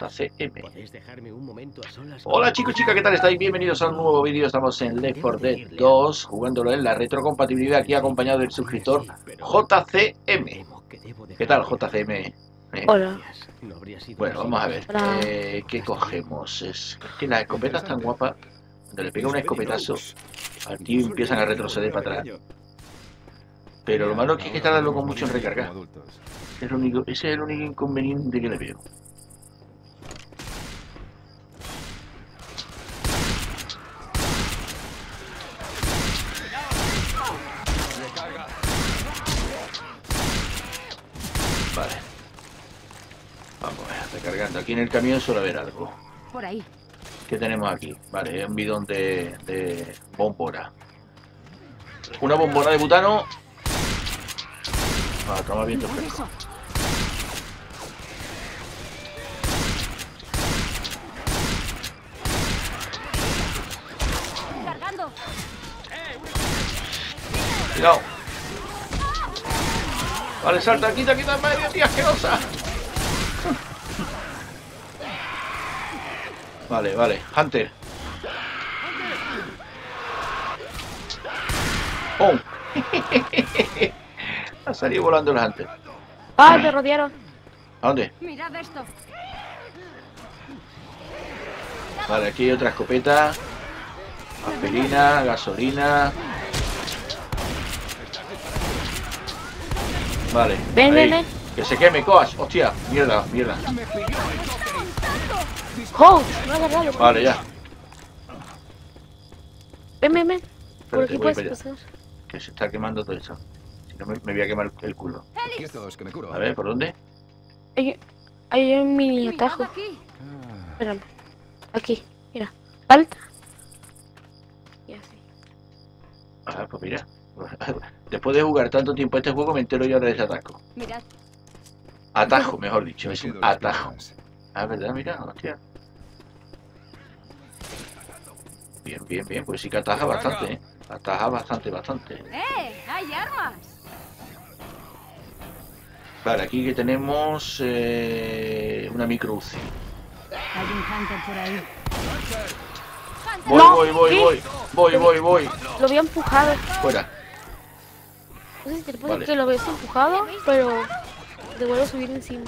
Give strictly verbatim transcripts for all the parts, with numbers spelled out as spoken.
J C M. Hola chicos, chicas, ¿qué tal estáis? Bienvenidos a un nuevo vídeo. Estamos en Left four Dead dos, jugándolo en la retrocompatibilidad, aquí acompañado del suscriptor J C M. ¿Qué tal, J C M? Eh. Hola. Bueno, vamos a ver, eh, ¿qué cogemos? Es que las escopetas tan guapas, cuando le pega un escopetazo al tío empiezan a retroceder para atrás. Pero lo malo es que hay que tardarlo con mucho en recargar. Es lo único, ese es el único inconveniente que le veo. Vale. Vamos a ver, recargando. Aquí en el camión suele haber algo. Por ahí. ¿Qué tenemos aquí? Vale, es un bidón de, de bombona. Una bombona de butano. Ah, toma viento fresco. Cuidado. Vale, salta, quita, quita, medio, tía asquerosa. Vale, vale, Hunter. ¡Oh! Ha salido volando el Hunter. ¡Ah, me rodearon! ¿A dónde? Mirad esto. Vale, aquí hay otra escopeta. Aspirina, gasolina. Vale. Ven, ven, ven. Que se queme, Coach. Hostia, mierda, mierda. Coach, no hagas nada. Vale, ya. Ven, ven, ven. Por aquí puedes pasar. Que se está quemando todo eso. No me, me voy a quemar el culo. A ver, ¿por dónde? Hay, hay un mini atajo. Ah. Espérame. Aquí, mira. Alta. Y así. Ah, pues mira. Después de jugar tanto tiempo este juego, me entero yo ahora de ese atajo. Mirad. Atajo, mejor dicho. Es un atajo. Ah, ¿verdad? Mira, hostia. Bien, bien, bien. Pues sí que ataja bastante, ¿eh? Ataja bastante, bastante. ¡Eh! ¡Hay armas! Vale, aquí que tenemos eh, una micro U C I. Hay un Hunter por ahí. Voy, no, voy, voy, ¿sí? voy, voy, voy, voy. Lo había empujado. Fuera. No sé si te puedes vale. que lo habías empujado, pero te vuelvo a subir encima.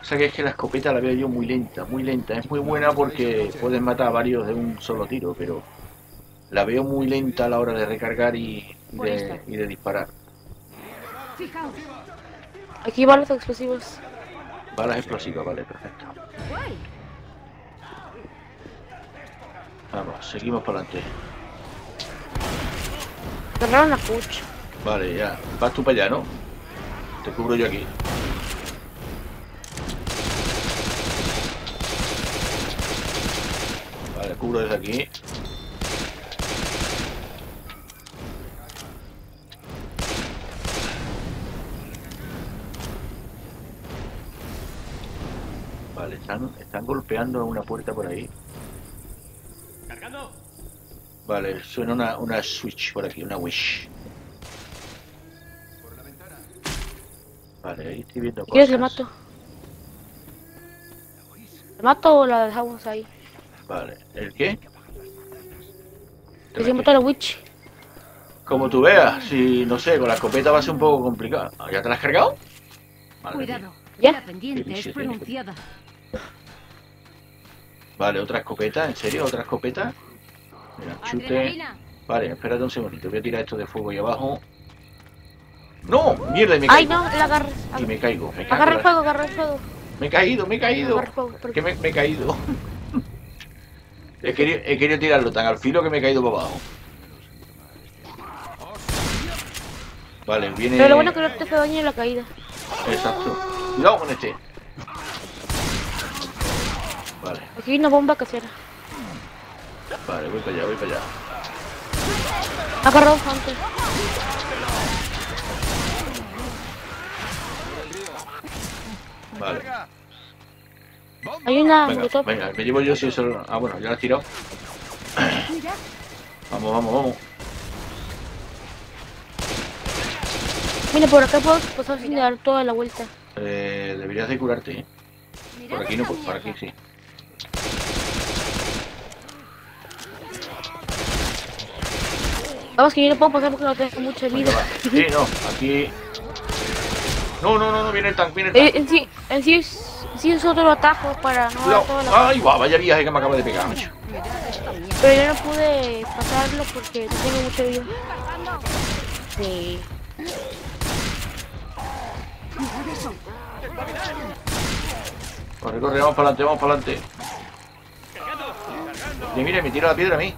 O sea que es que la escopeta la veo yo muy lenta, muy lenta. Es muy buena porque puedes matar a varios de un solo tiro, pero la veo muy lenta a la hora de recargar y de, y de disparar. Fijaos. Aquí van los explosivos. Balas explosivas, vale, perfecto. Vamos, seguimos para adelante. Cerraron la pucha. Vale, ya. Vas tú para allá, ¿no? Te cubro yo aquí. Vale, cubro desde aquí. Vale, están, están golpeando a una puerta por ahí. Cargando. Vale, suena una, una switch por aquí, una wish. Por la ventana. Vale, ahí estoy viendo cosas. Yo le mato. ¿Le mato o la dejamos ahí? Vale, ¿el qué? Que se mata la witch. Como tú veas, si no sé, con la escopeta va a ser un poco complicado. ¿Ya te la has cargado? Madre Cuidado, mía. ¿Ya? La pendiente es pronunciada. Vale, otra escopeta, ¿en serio? ¿Otra escopeta? Mira, chute. Vale, espérate un segundito, voy a tirar esto de fuego ahí abajo. ¡No! ¡Mierda! Y me caigo. ¡Ay, no! La agarras. Y me caigo, me caigo. Agarra el fuego, agarra el fuego. Me he caído, me he caído. Agarra el fuego, que me, me he caído. he, querido, he querido tirarlo tan al filo que me he caído para abajo. Vale, viene... Pero lo bueno es que no te hace daño en la caída. Exacto. Cuidado con este. Vale. Aquí hay una bomba casera. Vale, voy para allá, voy para allá. Agarró un Hunter. Vale. Hay una... Venga, venga, me llevo yo si solo... Ah, bueno, ya la he tirado. Vamos, vamos, vamos. Mira, por acá puedo pasar sin dar toda la vuelta. Eh, deberías de curarte, ¿eh? Por aquí no, pues por aquí sí. Vamos, que yo no puedo pasar porque no tengo mucha vida. Sí, no, aquí... No, no, no, no, viene el tank, viene el tank. Eh, en sí, en sí es, en sí es otro atajo para no... no. La... Ay, guau, vaya viaje que me acaba de pegar, macho. Pero yo no pude pasarlo porque no tengo mucha vida. Sí. Corre, corre, vamos para adelante, vamos para adelante. Y mire, me tira la piedra a mí.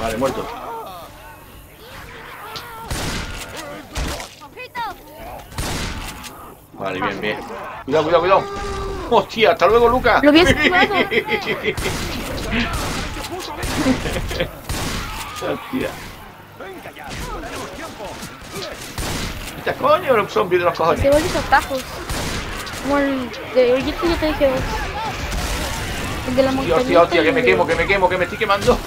Vale, muerto. Vale, bien, bien. Cuidado, cuidado, cuidado. Hostia, hasta luego, Lucas. Lo hubiese jugado. Hostia. ¿Qué coño era un zombie de los cojones? Se vuelven atajos. Como el de hoy que yo te dije. El de la montaña. Hostia, hostia, que me quemo, que me quemo, que me estoy quemando.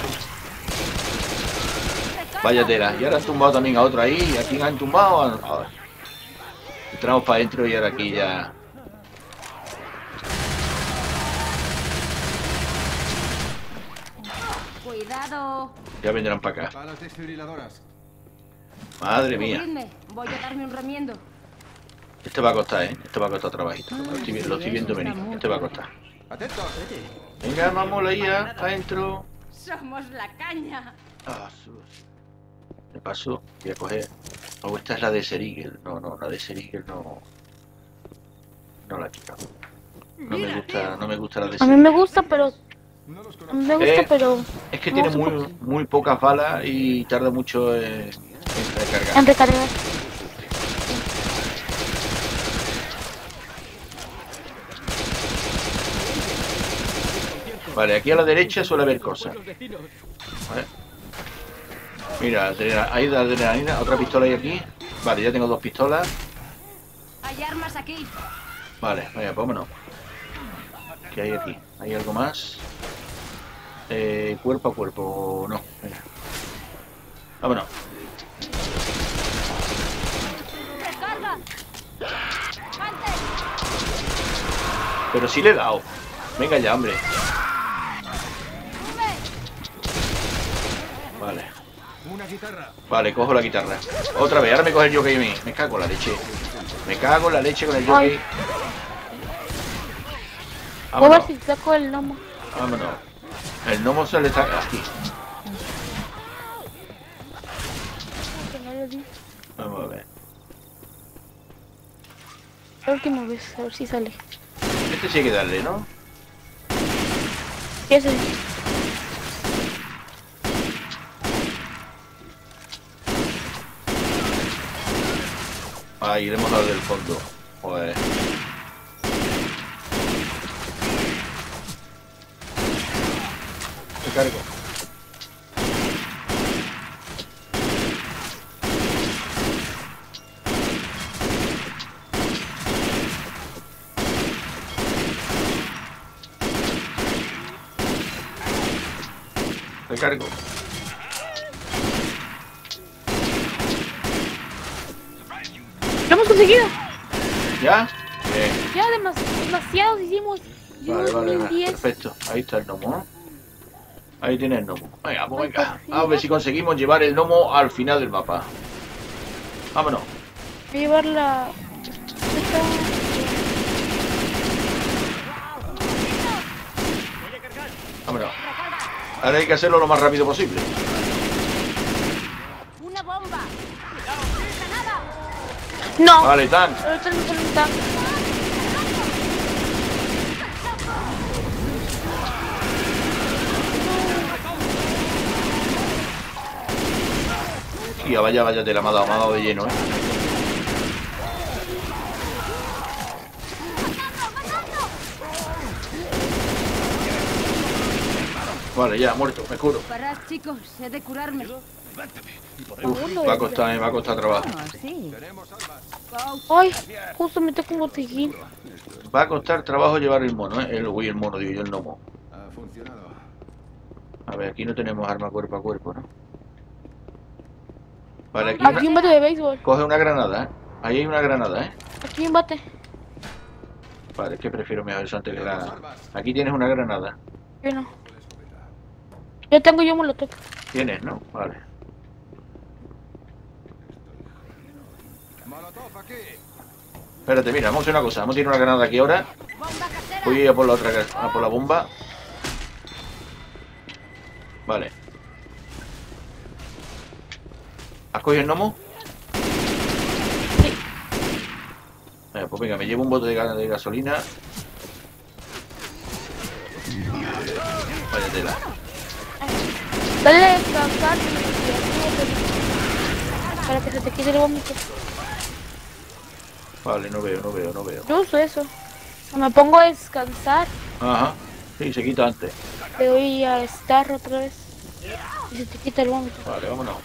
Vaya tela, y ahora han tumbado también a otro ahí, ¿a quién han tumbado? A ver. Entramos para adentro y ahora aquí ya... Cuidado. Ya vendrán para acá. Madre mía. Voy a darme un remiendo. Este va a costar, ¿eh? Este va a costar trabajito. Lo estoy, lo estoy viendo venir. Este va a costar. Venga, vamos la I A, para adentro. Somos la caña. Ah, sus. De paso, voy a coger... O oh, esta es la de Serigel. No, no, la de Serigel no... No la quiero. No me gusta, no me gusta la de Serigel. A mí me gusta, pero... Me gusta, eh, pero... Es que tiene muy, po muy pocas balas y tarda mucho en, en recargar. En recargar. Vale, aquí a la derecha suele haber cosas. Vale. Mira, ahí la adrenalina, otra pistola hay aquí. Vale, ya tengo dos pistolas. Hay armas aquí. Vale, vaya, vámonos. ¿Qué hay aquí? ¿Hay algo más? Eh, cuerpo a cuerpo, no. Venga. Vámonos. Recarga. Pero sí le he dado. Venga ya, hombre. Vale. Vale, cojo la guitarra. Otra vez, ahora me coge el jockey a mí. Me cago en la leche. Me cago en la leche con el jockey. Voy a ver si saco el gnomo. Vámonos. El gnomo se le está aquí. Vamos a ver. La última vez, a ver si sale. Este sí hay que darle, ¿no? ¿Qué es el...? Ah, iremos al del fondo. Joder. Te cargo. Te cargo. Conseguido. ¿Ya? Bien. Ya demas, demasiados hicimos. Vale, vale, vale, perfecto. Ahí está el gnomo, ¿no? Ahí tiene el gnomo. Venga, pues venga. A ver si conseguimos llevar el gnomo al final del mapa. Vámonos. Voy a llevar la... Vámonos. Ahora hay que hacerlo lo más rápido posible. Una bomba. No. Vale, tank. Tía, vaya, vaya, te la me ha dado, me ha dado de lleno, eh. Vale, ya, muerto, me curo. Parad, chicos, he de curarme. Uf, va a costar, eh, va a costar trabajo. Ay, justo me toco un botiquín. Va a costar trabajo llevar el mono, eh. El, uy, el mono, digo yo, el gnomo. A ver, aquí no tenemos arma cuerpo a cuerpo, ¿no? Vale, aquí. Aquí una... un bate de béisbol. Coge una granada, eh. Ahí hay una granada, ¿eh? Aquí hay un bate. Vale, que prefiero mi horizonte que granada. Aquí tienes una granada. Yo no. Yo tengo yo molotov. Tienes, ¿no? Vale. Molotov aquí. Espérate, mira, vamos a hacer una cosa. Vamos a tirar una granada aquí ahora. Voy a por la otra, a por la bomba. Vale. ¿Has cogido el gnomo? Sí. Venga, pues venga, me llevo un bote de, de gasolina. Vaya tela. Dale descansar para que se te quite el vómito. Vale, no veo, no veo, no veo. Yo uso eso. Me pongo a descansar. Ajá. Sí, se quita antes. Te voy a estar otra vez. Y se te quita el vómito. Vale, vámonos.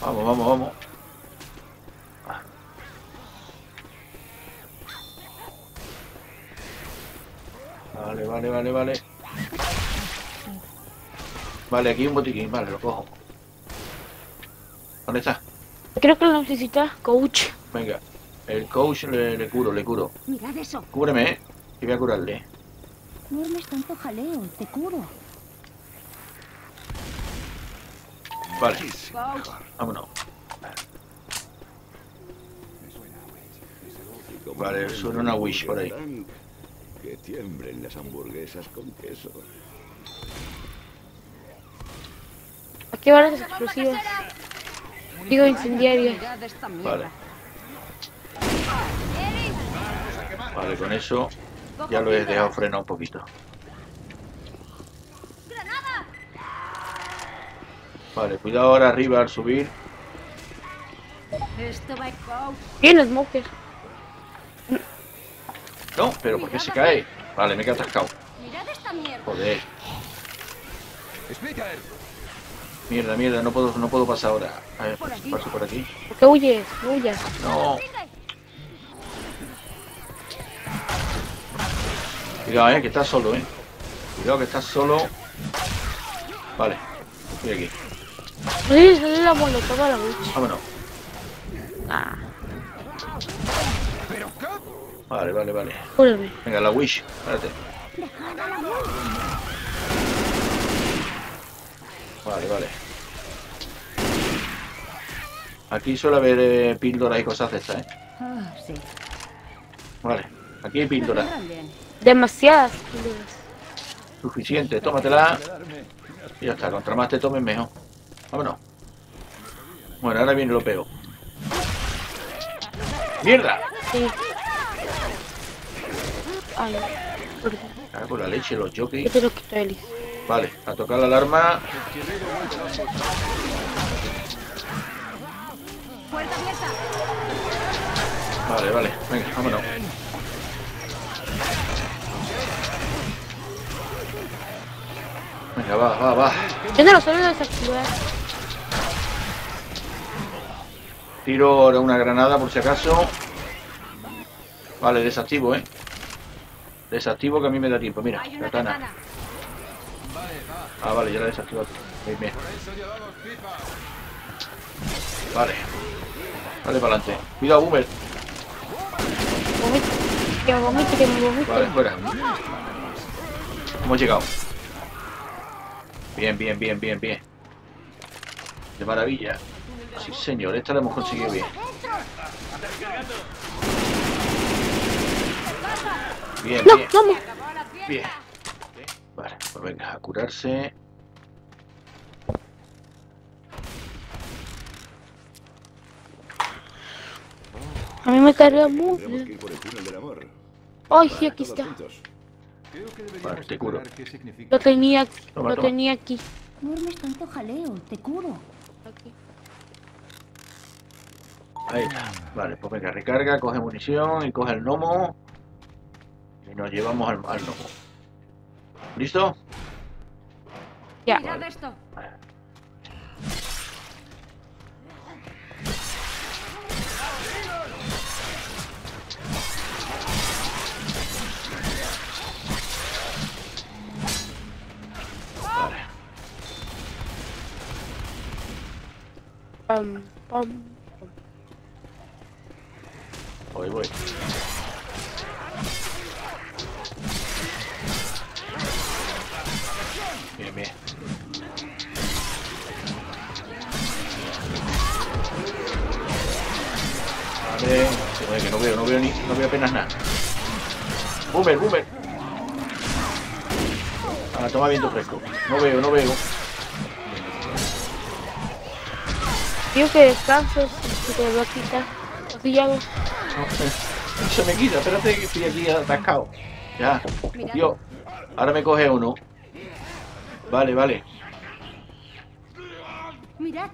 Vamos, vamos, vamos. Vale, vale, vale, vale. Vale, aquí hay un botiquín, vale, lo cojo. ¿Dónde está? Creo que lo necesita Coach. Venga, el Coach le, le curo, le curo. Mirad eso. Cúbreme, eh, y voy a curarle. No armes tanto jaleo, te curo. Vale, vámonos. Vale, suena una Witch por ahí. Que tiemblen las hamburguesas con queso. Aquí van las explosivas. Digo incendiarias. Vale. Vale, con eso ya lo he dejado frenar un poquito. Vale, cuidado ahora arriba al subir. Tiene Smoker. No, pero ¿por qué se cae? Vale, me he atascado. Joder. Mierda, mierda, no puedo, no puedo pasar ahora. A ver, paso por aquí. ¿Por qué huyes? Huyas. No. Cuidado, eh, que estás solo, eh. Cuidado que estás solo. Vale, estoy aquí. Sí, sale la molotov a la Witch. Vámonos. Ah. Vale, vale, vale. Púrame. Venga, la Witch. Espérate. Vale, vale. Aquí suele haber eh, píldoras y cosas de estas, ¿eh? Ah, sí. Vale, aquí hay píldoras. Demasiadas píldoras. Suficiente, tómatela. Y ya está, contra más te tomen mejor. Vámonos. Bueno, ahora viene lo peor. ¡Mierda! Sí. Ay, por... ah, por la leche, los Jockey. Yo te lo quito, Eli. Vale, a tocar la alarma. Vale, vale, venga, vámonos. Venga, va, va, va. Yo no lo suelo desactivar. Tiro ahora una granada por si acaso. Vale, desactivo, eh. Desactivo que a mí me da tiempo. Mira, katana. Ah, vale, ya la he desactivado. Bien, bien. Vale. Vale, para adelante. Cuidado, Boomer. Que me vomite, que me vomite. Vale, fuera. Hemos llegado. Bien, bien, bien, bien, bien. De maravilla. Sí, señor, esta la hemos conseguido bien. Bien, no, bien. Vamos. Bien. Vale, pues venga, a curarse. A mí me carga mucho. Ay, sí, aquí está. Vale, te curo. Lo tenía, toma, lo toma. tenía aquí. No armes tanto jaleo, te curo. Aquí. Ahí está. Vale, pues venga, recarga, coge munición y coge el gnomo. Y nos llevamos al, al gnomo. ¿Listo? Ya. Vale. Pam, pam, pam. Voy, voy. Bien, bien. Vale, joder, que no veo, no veo ni, no veo apenas nada. Boomer, Boomer. Ahora toma viento fresco. No veo, no veo. Tío, que descanses, que te lo quitas. Así ya no. Se me quita, espérate que estoy aquí atascado. Ya. Tío, ahora me coge uno. Vale, vale. Mirad.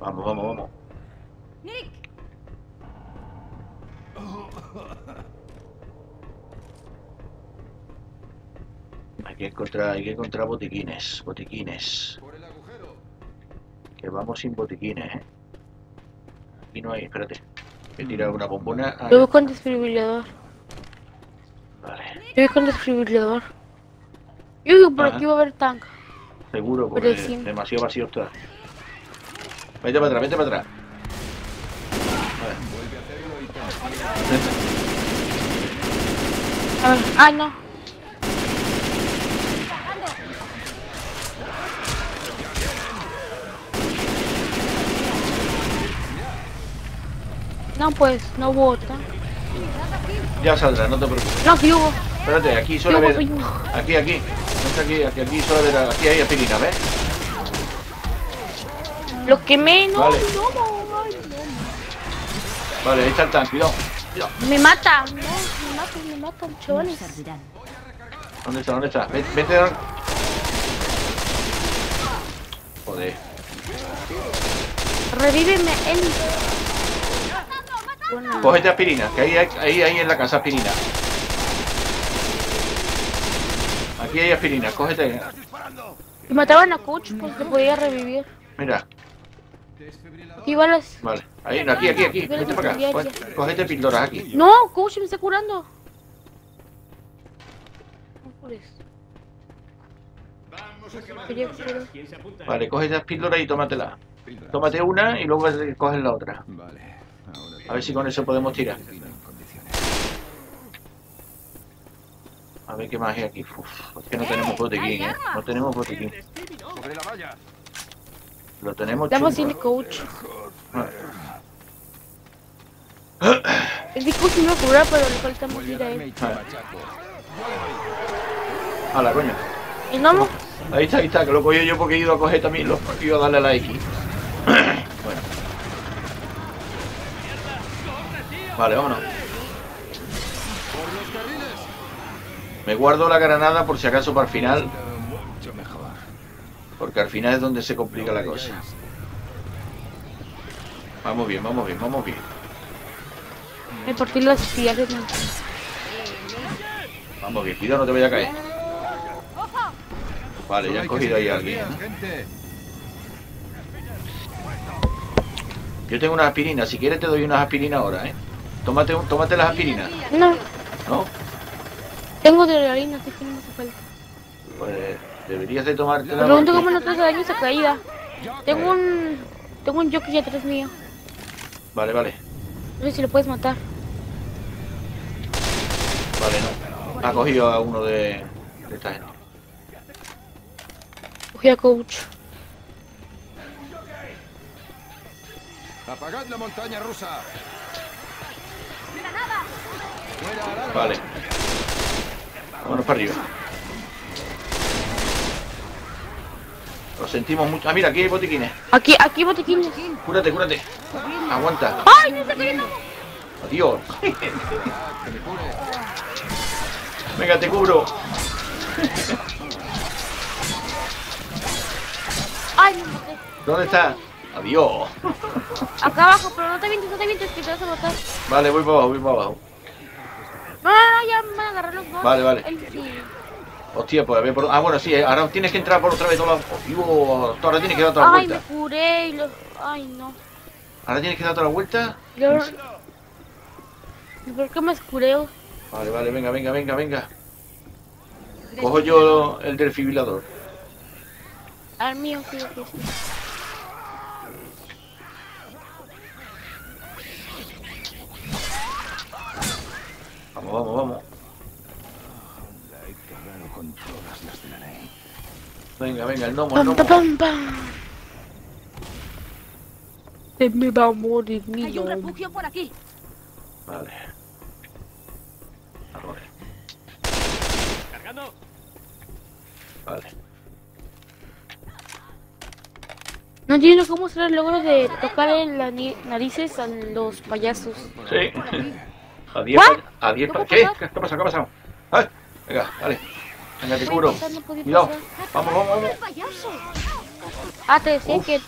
Vamos, vamos, vamos. Nick. Hay que encontrar, hay que encontrar botiquines, botiquines. Por el agujero. Que vamos sin botiquines, eh. Aquí no hay, espérate. Hay que tirar una bombona. Lo busco en desfibrilador. Vale. Lo busco en desfibrilador. Yo digo, por aquí va a haber tanque. Seguro, porque sí, demasiado vacío está. Vete para atrás, vete para atrás. A ver. Ah, no. No, pues, no vota. Ya saldrá, no te preocupes. No, que hubo. Espérate, aquí solo ver... Aquí, aquí. Aquí, aquí, aquí, solo ver... Aquí hay aspirina, ¿ves? Lo quemé, no, vale. No, no, no, no. Vale, ahí está el tanque, cuidado, cuidado. Me mata, no, me mata, me mata, chavales. ¿Dónde está? ¿Dónde está? Vete, don... Joder. Revíveme, él. Bueno. Cógete aspirina, que ahí hay, ahí, ahí en la casa aspirina. Aquí hay aspirina, cógete. Me mataban a Coach porque podía revivir. Mira. Y balas. Vale. Ahí, no, aquí, aquí, aquí. Vete para acá. Cogete píldoras aquí. No, Coach me está curando. Vale, coge esas píldoras y tómatela. Tómate una y luego coges la otra. A ver si con eso podemos tirar. A ver qué más hay aquí. Uf, es que no tenemos botiquín, ¿eh? No tenemos botiquín. Lo tenemos. Estamos sin Coach. El discurso no cura, pero le faltamos ir a él. A la coña. ¿Y no? Ahí está, ahí está, que lo cogí yo porque he ido a coger también los iba a darle a la X. Bueno. Vale, vámonos. Me guardo la granada por si acaso para el final. Porque al final es donde se complica la cosa. Vamos bien, vamos bien, vamos bien. Ay, por fin los pies. Vamos bien, cuidado, no te vaya a caer. Vale, ya han cogido ahí a alguien, ¿eh? Yo tengo unas aspirinas, si quieres te doy unas aspirinas ahora, ¿eh? Tómate, tómate las aspirinas. No. ¿No? Tengo de la harina, así que no me hace falta. Pues... Deberías de tomarte la... Me pregunto cómo no traes daño esa caída. Tengo un... Tengo un Jockey atrás mío. Vale, vale. No sé si lo puedes matar. Vale, no. Ha cogido a uno de... de esta gente. Cogí a Coach. Apagad la montaña rusa. Vale. Vámonos para arriba. Lo sentimos mucho. Ah, mira, aquí hay botiquines. Aquí, aquí hay botiquines. Cúrate, cúrate. Aguanta. ¡Ay, no está cayendo! Adiós. Venga, te cubro. Ay, no maté. ¿Dónde está? Adiós. Acá abajo, pero no te vientes, no te vientes, que te vas a botar. Vale, voy para abajo, voy para abajo. No, no, ya me van a agarrar los dos. Vale, vale. El... Hostia, pues a ver por... Ah, bueno, sí, ahora tienes que entrar por otra vez. Toda la... oh, ahora tienes que dar toda la vuelta. Ay, me curé y lo... Ay, no. Ahora tienes que dar toda la vuelta. Yo... ¿Por qué me escureo? Vale, vale, venga, venga, venga, venga. Cojo yo el desfibrilador. Al mío, creo que sí. Vamos, vamos, vamos. Venga, venga, el gnomo, el gnomo. ¡Pam, pam, pam! Él me va a morir, mi Hay un refugio por aquí. Vale. Vamos. ¡Cargando! Vale. No entiendo cómo será el logro de tocar en las narices a los payasos. Sí. A diez, a diez. ¿Qué? ¿Qué ha pasado? ¿Qué ha pasado? Ay, venga, dale. Venga, te cubro. Cuidado. Vamos, vamos, vamos. Ah, te decía Uf. que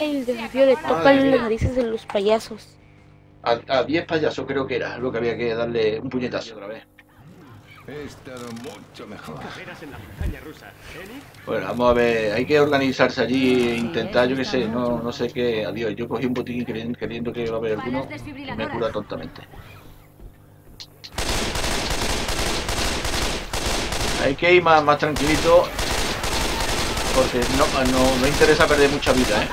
el desafío de tocar en las narices de los payasos. A diez payasos creo que era lo que había que darle un puñetazo otra vez. He estado mucho mejor. Bueno, vamos a ver, hay que organizarse allí e intentar, yo que sé, no, no sé qué. Adiós, yo cogí un botín creyendo, queriendo que iba a haber alguno que me cura tontamente. Hay que ir más, más tranquilito porque no, no me interesa perder mucha vida, ¿eh?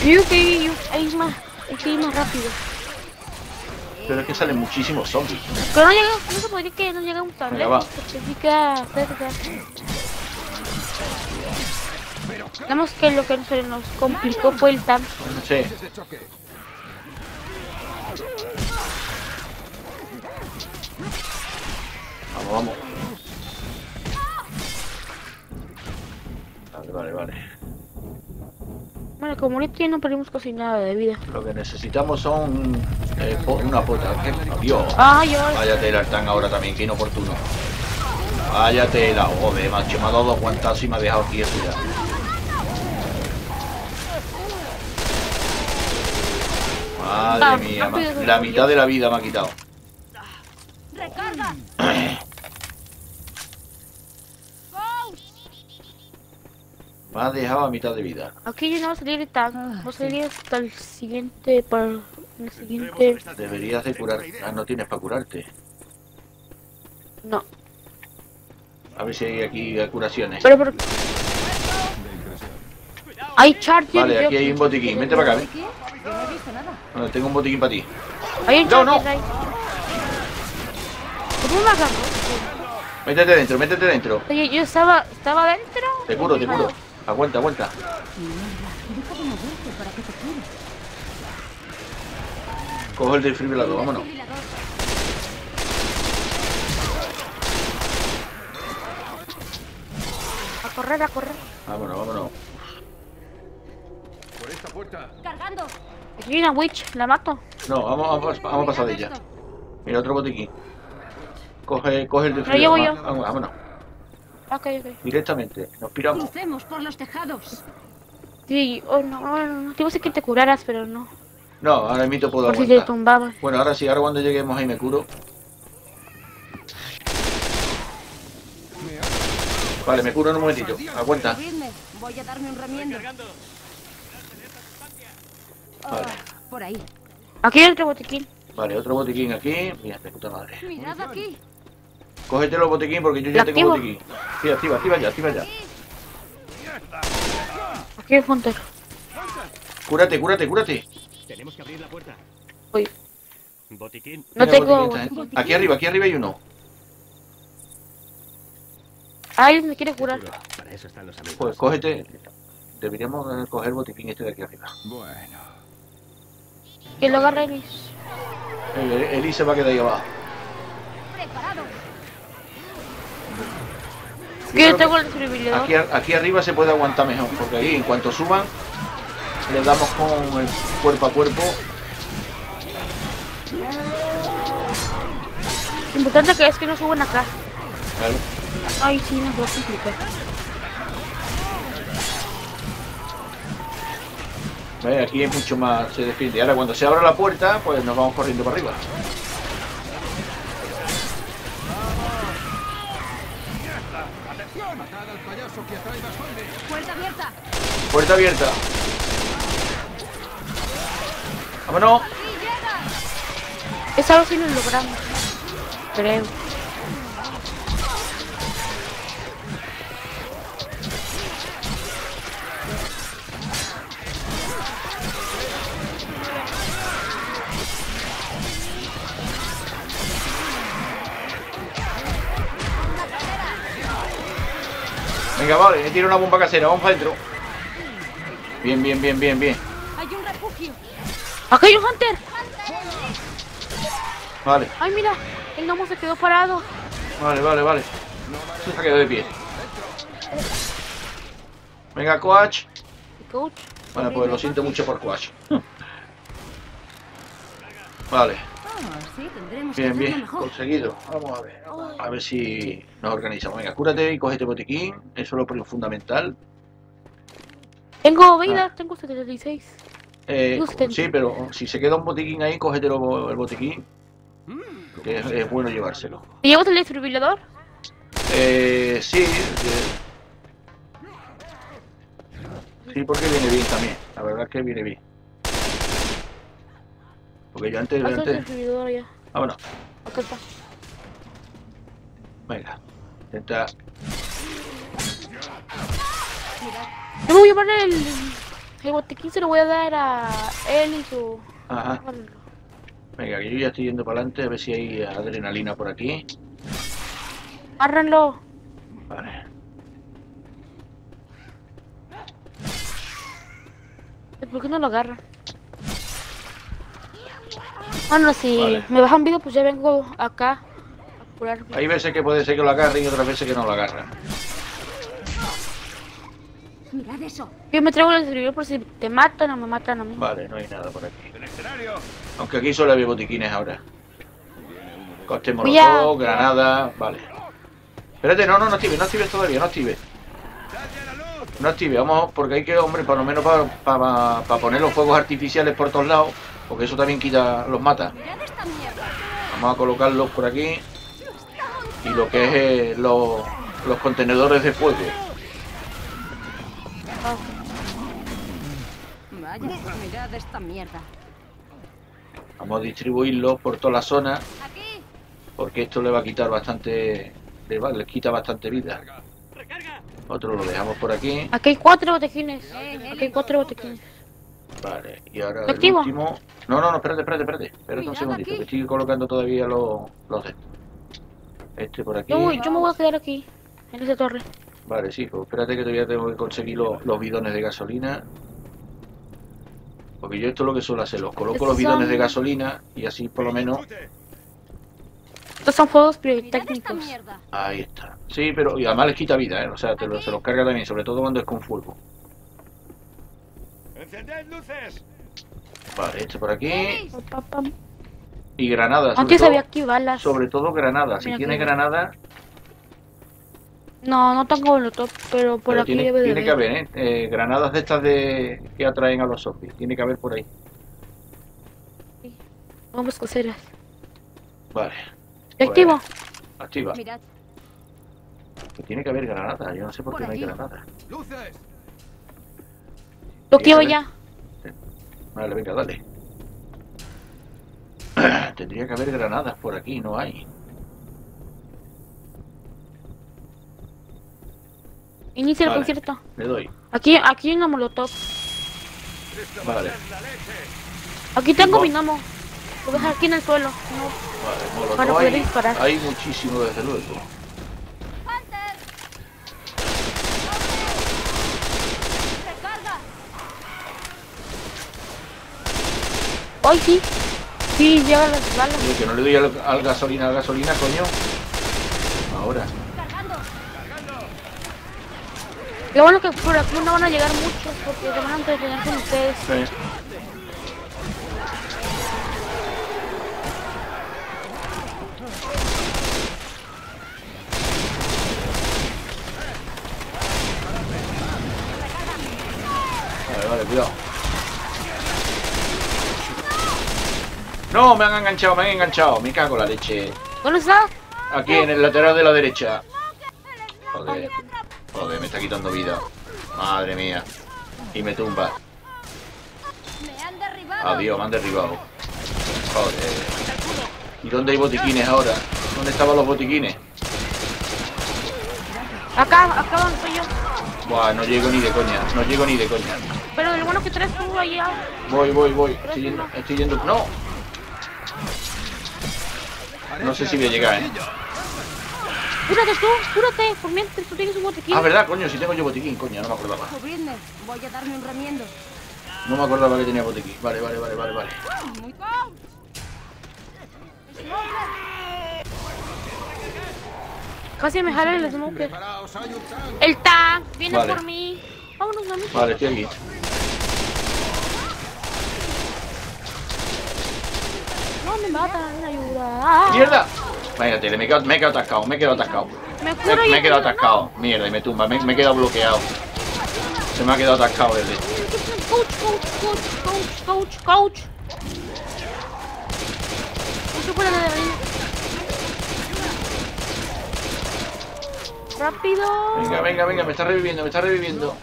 Creo que hay, hay, más, hay que ir más rápido. Pero es que salen muchísimos zombies. Pero no llega, no se podría que no llega un tan lejos, significa cerca. Digamos que lo que se nos complicó fue el tank. Sí. Vamos, vamos. Vale, vale, vale. Bueno, como no tiene, no perdimos casi nada de vida. Lo que necesitamos son eh, po una pota. Adiós. Ah, yo... Váyate el artán ahora también, que inoportuno. Váyate la joven, macho. Me ha dado dos guantazos y me ha dejado quieto ya. Madre ah, mía, ma la mitad de la vida me ha quitado. Recarga. Me ha dejado a mitad de vida. Aquí yo no voy a salir tan... No sería hasta el siguiente... Para el siguiente... Deberías de curar... Ah, no tienes para curarte. No. A ver si hay aquí curaciones. Pero por... Hay charger. Vale, aquí hay un botiquín. Vente para acá, ¿eh? Bueno, tengo un botiquín para ti. Hay un charger. No, no. ¿Cómo me agarro? Métete dentro, métete dentro. Oye, yo estaba... Estaba dentro. Te curo, te curo. Aguanta, aguanta. Cojo el desfibrilador, vámonos. A correr, a correr. Vámonos, vámonos. Por esta puerta. Cargando. Aquí hay una witch, la mato. No, vamos, vamos, vamos a pasar de ella. Mira, otro botiquín. Coge, coge el desfibrilador. Lo llevo yo. Vámonos. Okay, okay. Directamente, nos piramos. Crucemos por los tejados. Sí, oh, no, no, no. Te iba a decir que te curaras, pero no. No, ahora mismo puedo dar vuelta. Si te tumbabas. Bueno, ahora sí, ahora cuando lleguemos ahí me curo. Vale, me curo en un momentito. Aguanta. Voy a darme un remiendo. Vale. Por ahí. Aquí hay otro botiquín. Vale, otro botiquín aquí. Mira, de puta madre. Mirad aquí. Cógete los botiquín porque yo ya tengo botiquín. Sí, activa, activa ya, activa ya. Aquí es Hunter. Cúrate, cúrate, cúrate. Tenemos que abrir la puerta. Uy. Botiquín. No tengo. Botiquín, aquí arriba, aquí arriba hay uno. Ay, me quiere curar. Para eso están los amigos. Pues cógete. Deberíamos coger botiquín este de aquí arriba. Bueno. Que lo agarre Elis. El, el, Elis se va a quedar ahí abajo. Preparado. Yo tengo el desfibrilador. Aquí, aquí arriba se puede aguantar mejor, porque ahí en cuanto suban, le damos con el cuerpo a cuerpo. Lo importante que es que no suban acá. Claro. Ay, sí, nos va a complicar. Vale, aquí es mucho más, se defiende. Ahora cuando se abra la puerta, pues nos vamos corriendo para arriba. Puerta abierta. Puerta abierta. Vámonos. Esa vez sí lo logramos. Creo. Venga, vale, le tiro una bomba casera, vamos para adentro. Bien, bien, bien, bien, bien. Hay un refugio. ¡Aquí hay un Hunter! Vale. Ay, mira, el gnomo se quedó parado. Vale, vale, vale. Se ha quedado de pie. Venga, Coach. Coach. Bueno, pues lo siento mucho por Coach. Vale. Bien, bien, conseguido. Vamos a ver. A ver si nos organizamos. Venga, cúrate y cógete botiquín. Eso es lo fundamental. Tengo veinte, ah. tengo setenta y seis. Eh, sí, pero si se queda un botiquín ahí, cógete el botiquín. Que es, es bueno llevárselo. ¿Te llevas el desfibrilador? Eh, sí. Eh. Sí, porque viene bien también. La verdad es que viene bien. Porque yo antes... Yo antes... Ya. Ah, bueno. Acá está. Venga. Intenta... Yo voy a llevar el... El botiquín se lo voy a dar a él y su... Ajá. Venga, que yo ya estoy yendo para adelante, a ver si hay adrenalina por aquí. ¡Agárrenlo! Vale. ¿Por qué no lo agarra? Bueno, si vale. me bajan vivo, pues ya vengo acá a curarme. Hay veces que puede ser que lo agarren y otras veces que no lo agarran. Mirad eso. Yo me traigo el distribuidor por si te matan o me matan a mí. Vale, no hay nada por aquí. Aunque aquí solo había botiquines ahora. Coste molotov, granada, vale. Espérate, no, no, no actives, no actives todavía, no actives. No actives, vamos, porque hay que, hombre, por lo menos para pa, pa poner los fuegos artificiales por todos lados. Porque eso también quita, los mata. Vamos a colocarlos por aquí. Y lo que es eh, los, los contenedores de fuego. Vaya, mirad esta mierda. Vamos a distribuirlos por toda la zona. Porque esto le va a quitar bastante. Le, va, le quita bastante vida. Otro lo dejamos por aquí. Aquí hay cuatro botiquines. Aquí hay cuatro botiquines. Vale, y ahora el último. No, no, no, espérate, espérate, espérate. Espérate un segundito, que estoy colocando todavía los, los de estos. Este por aquí. Uy, yo me voy a quedar aquí, en esa torre. Vale, sí, pues espérate que todavía tengo que conseguir los, los bidones de gasolina. Porque yo esto es lo que suelo hacer, los coloco los bidones son... de gasolina y así por lo menos... Estos son juegos pirotécnicos. Ahí está. Sí, pero y además les quita vida, ¿eh? O sea, te lo, se los carga también, sobre todo cuando es con fuego. ¡Encended luces! Vale, este por aquí. Y granadas. Antes había aquí balas. Sobre todo granadas. Si tiene granadas... No, no tengo molotov, pero por pero aquí tiene, debe de tiene haber. que haber, ¿eh? ¿eh? Granadas de estas de que atraen a los zombies. Tiene que haber por ahí. Sí. Vamos coseras. Vale. Activo. Activa. Mirad. Que tiene que haber granadas. Yo no sé por, por qué aquí no hay granadas. Luces. Lo quiero ya. Vale, venga, dale. Tendría que haber granadas por aquí, no hay. Inicia vale, el concierto. Le doy. Aquí, aquí hay una molotov. Vale. Aquí tengo no. mi gnomo. Lo dejo aquí en el suelo. No. Vale, para poder hay, disparar. Hay muchísimo, desde luego. ¡Ay, sí! Sí, lleva las balas. Oye, que no le doy al, al gasolina, al gasolina, coño. Ahora. Lo bueno que por aquí no van a llegar muchos porque te van a entretener con ustedes. Sí. Vale, vale, cuidado. No, me han enganchado, me han enganchado. Me cago en la leche. ¿Dónde está? Aquí, en el lateral de la derecha. Joder. Joder, me está quitando vida. Madre mía. Y me tumba. Adiós, me han derribado. Joder. ¿Y dónde hay botiquines ahora? ¿Dónde estaban los botiquines? Acá, acá donde soy yo. Buah, no llego ni de coña. No llego ni de coña. Pero lo bueno que traes tú allá. Voy, voy, voy. Estoy yendo, estoy yendo... ¡No! No sé si voy a llegar, eh. ¡Cúrate tú! ¡Cúrate! Por mientras tú tienes un botiquín. Ah, verdad, coño, si tengo yo botiquín, coño, no me acordaba. Subidme, voy a darme un remiendo. No me acordaba que tenía botiquín. Vale, vale, vale, vale, vale. Muy casi me jala el smoker. El tank viene vale. por mí. Vámonos, mamita. Vale, estoy aquí. No me matan, ayuda. ¡Mierda! Imagínate, me he quedado, me he quedado atascado, me he quedado atascado. Me, me, me he quedado no. atascado. Mierda, y me tumba, me, me he quedado bloqueado. Se me ha quedado atascado el de. Coach, coach, coach, coach, coach, coach. Mucho fuera de la vida. Rápido. Venga, venga, venga, me está reviviendo, me está reviviendo.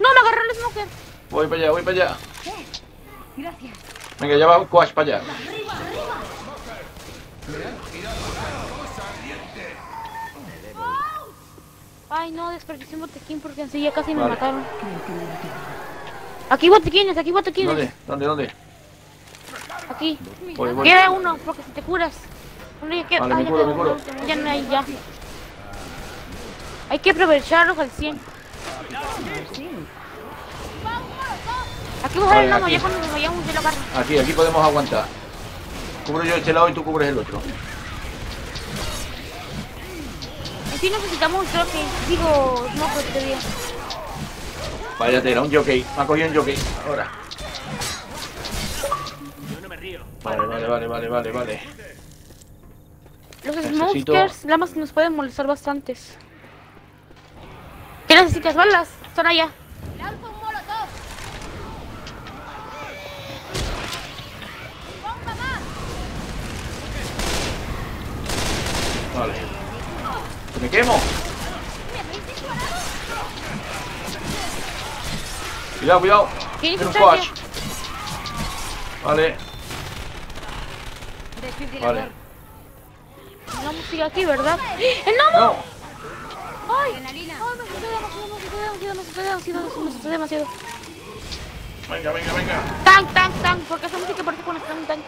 No, me agarró el smoker. Voy para allá, voy para allá. Gracias. Venga, ya va Coach para allá. Ay, no, desperdicié un botiquín porque enseguida casi vale. me mataron. Aquí botiquines, aquí botiquines. ¿Dónde? ¿Dónde? ¿Dónde? Aquí. Voy, voy. Queda uno, porque si te curas. Bueno, ya queda. Vale, ah, me ya, curo, me curo. ya no hay, ya. Hay que aprovecharlos al cien. Aquí bajar vale, el lomo, ya cuando nos vayamos de la barra. Aquí, aquí podemos aguantar. Cubro yo este lado y tú cubres el otro. Si necesitamos un jockey, digo, no por este día. Váyate, era un jockey, me ha cogido un jockey, ahora. Yo no me río. Vale, vale, vale, vale, vale, vale. Los Necesito... smokers, lamas nos pueden molestar bastantes. ¿Qué necesitas? Balas, son allá. Lanzo un molotov. Bomba más. Vale. ¡Me quemo! Cuidado, cuidado. Tiene un Coach. Vale. Vale. No me aquí, ¿verdad? ¡No! ¡No! ¡Ay! ¡No! ¡No! ¡No! demasiado! Venga, venga, venga. Tank, tank, tank. Porque esa música parte con el tank, tank.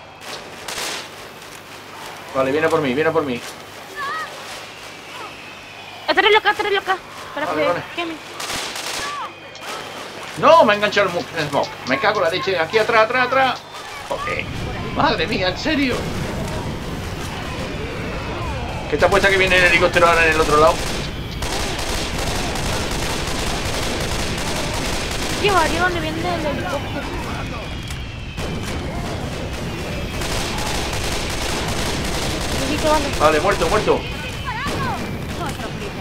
Vale, viene por mí, viene por mí. Atrélo acá, atrélo acá, para vale, que vale. queme. No, me ha enganchado el smoke. Me cago en la leche. Aquí atrás, atrás, atrás. Ok. Madre mía, en serio. ¿Qué te apuesta que viene el helicóptero ahora en el otro lado? Qué barrio donde viene el helicóptero. Vale, vale muerto, muerto.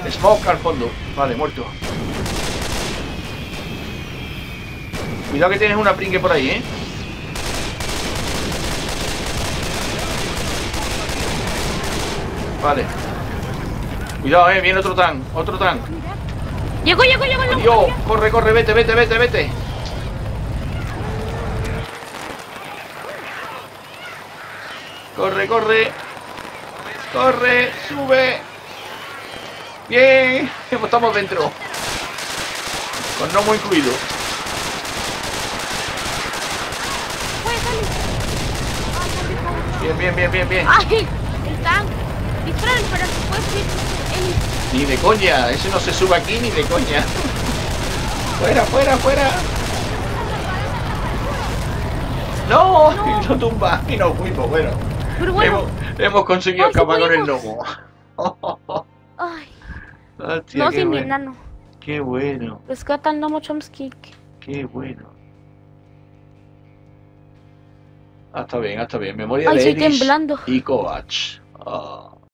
Smoke al fondo. Vale, muerto. Cuidado que tienes una pringue por ahí, ¿eh? Vale. Cuidado, ¿eh? Viene otro tank. Otro tank. Llegó, llegó, llegó. Yo, corre, corre, vete, vete, vete, vete. Corre, corre. Corre, sube. Bien, estamos dentro. Con no muy incluido. Bien, bien, bien, bien, bien. ¡Ay! El tank. Disparen, pero después ni de coña, ese no se sube aquí ni de coña. Fuera, fuera, fuera. No, no, no tumba. Y nos fuimos, bueno. Pero bueno. Hemos, hemos conseguido escapar con el gnomo. Ay. Hostia, no, sin bueno. mi nano. Qué bueno. Rescatan Nomo Chomsky. Qué bueno. Ah, está bien, ah, está bien. Memoria Ay, de Eris y Coach. Oh.